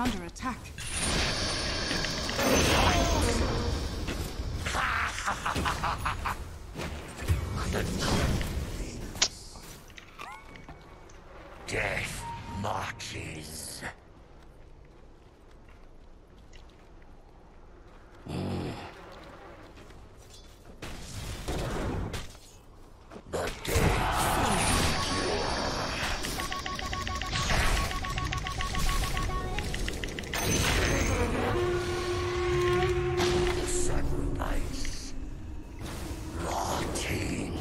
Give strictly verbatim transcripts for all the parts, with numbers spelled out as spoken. is under attack. Death marches. Mm. The death. Sunrise. Rotting.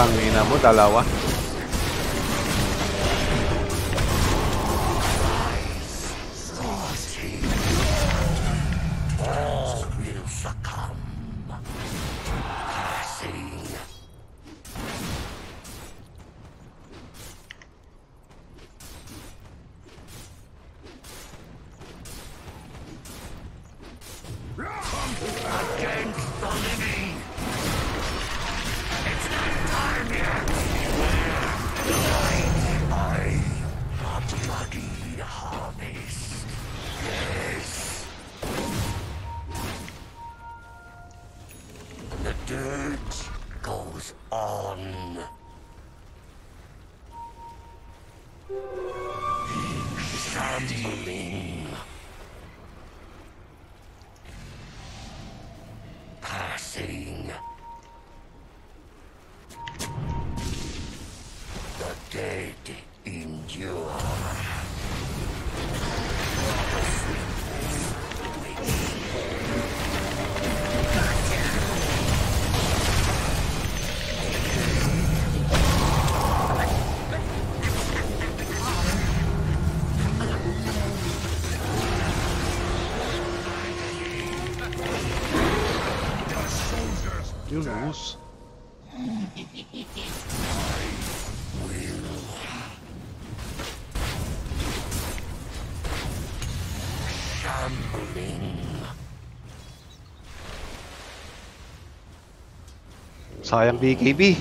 Tangina mo, dalawa. Sayang B K B.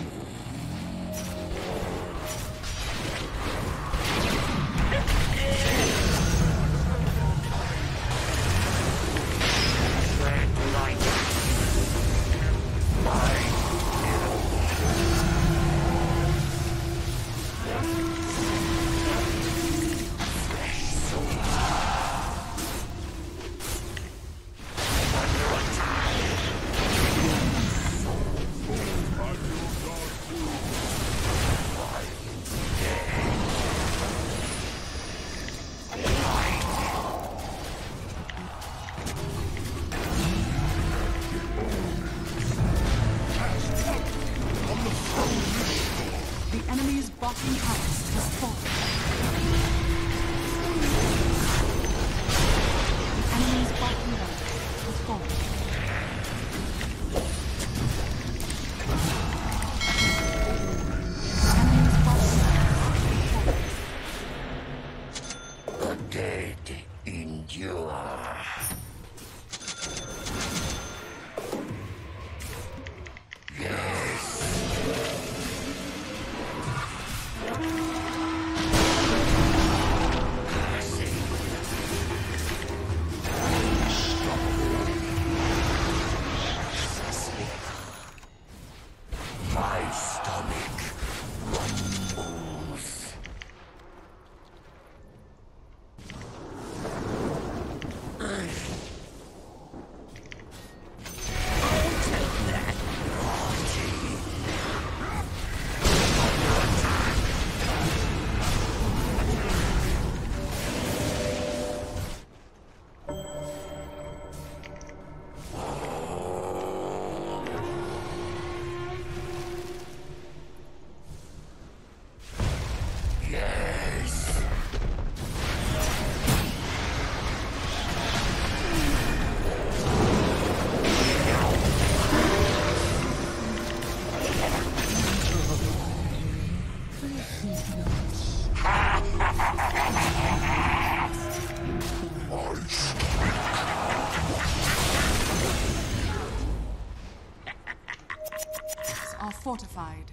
fortified.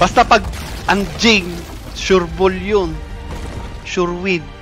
Basta pag ang Jing, sure ball yun. Sure win.